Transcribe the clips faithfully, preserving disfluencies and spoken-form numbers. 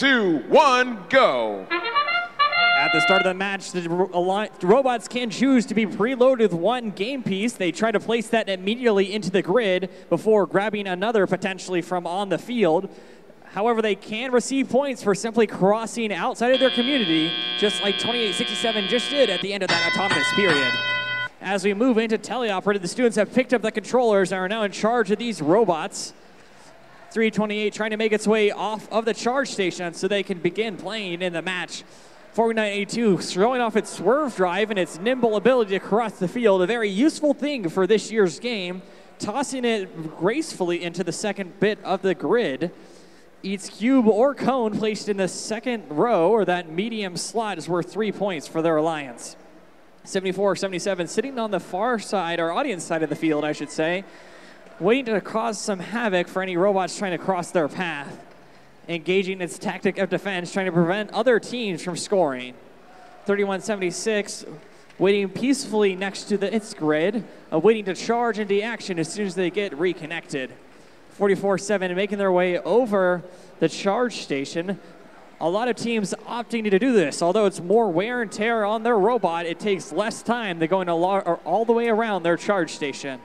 two, one, go. At the start of the match, the robots can choose to be preloaded with one game piece. They try to place that immediately into the grid before grabbing another potentially from on the field. However, they can receive points for simply crossing outside of their community, just like twenty-eight sixty-seven just did at the end of that autonomous period. As we move into teleoperated, the students have picked up the controllers and are now in charge of these robots. three twenty-eight trying to make its way off of the charge station so they can begin playing in the match. forty-nine eighty-two showing off its swerve drive and its nimble ability to cross the field, a very useful thing for this year's game, tossing it gracefully into the second bit of the grid. Each cube or cone placed in the second row or that medium slot is worth three points for their alliance. seventy-four seventy-seven sitting on the far side, or audience side of the field, I should say, waiting to cause some havoc for any robots trying to cross their path. Engaging its tactic of defense, trying to prevent other teams from scoring. thirty-one seventy-six, waiting peacefully next to the, its grid, uh, waiting to charge into action as soon as they get reconnected. forty-four seven, making their way over the charge station. A lot of teams opting to do this. Although it's more wear and tear on their robot, it takes less time than going all the way around their charge station.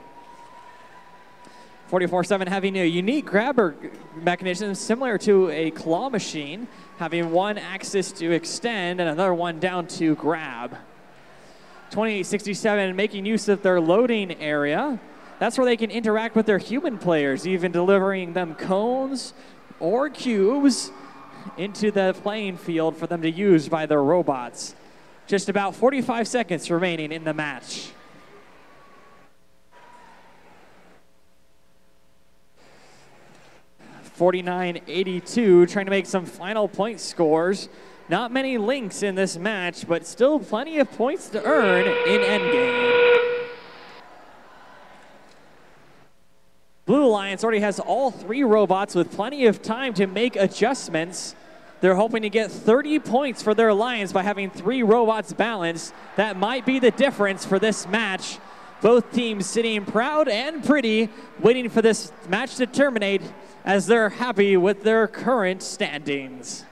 forty-four seven having a unique grabber mechanism similar to a claw machine, having one axis to extend and another one down to grab. twenty-eight sixty-seven making use of their loading area. That's where they can interact with their human players, even delivering them cones or cubes into the playing field for them to use by their robots. Just about forty-five seconds remaining in the match. forty-nine eighty-two, trying to make some final point scores. Not many links in this match, but still plenty of points to earn in endgame. Blue Alliance already has all three robots with plenty of time to make adjustments. They're hoping to get thirty points for their alliance by having three robots balanced. That might be the difference for this match. Both teams sitting proud and pretty, waiting for this match to terminate as they're happy with their current standings.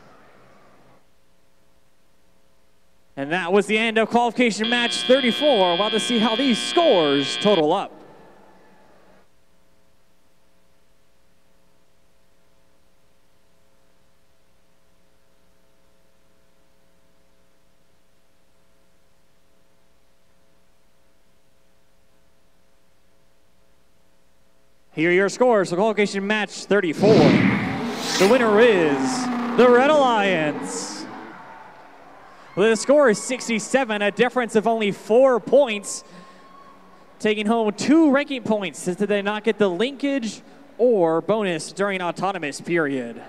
And that was the end of qualification match thirty-four. We'll have to see how these scores total up. Here are your scores for qualification match thirty-four. The winner is the Red Alliance. The score is sixty-seven, a difference of only four points, taking home two ranking points since they did not get the linkage or bonus during autonomous period.